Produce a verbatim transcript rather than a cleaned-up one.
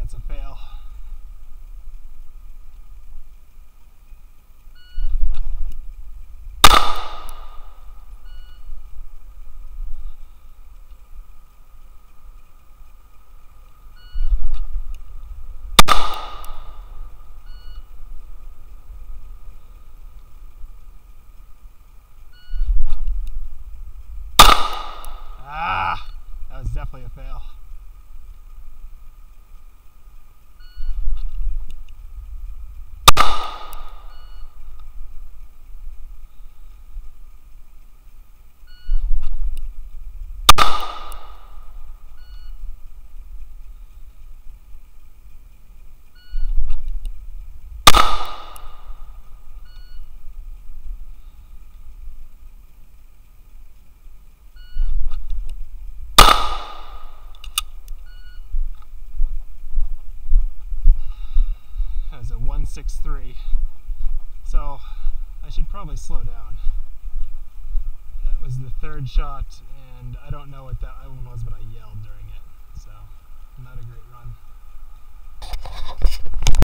that's a fail. Definitely a fail. Is a one six three, so I should probably slow down. That was the third shot, and I don't know what that one was, but I yelled during it, so not a great run.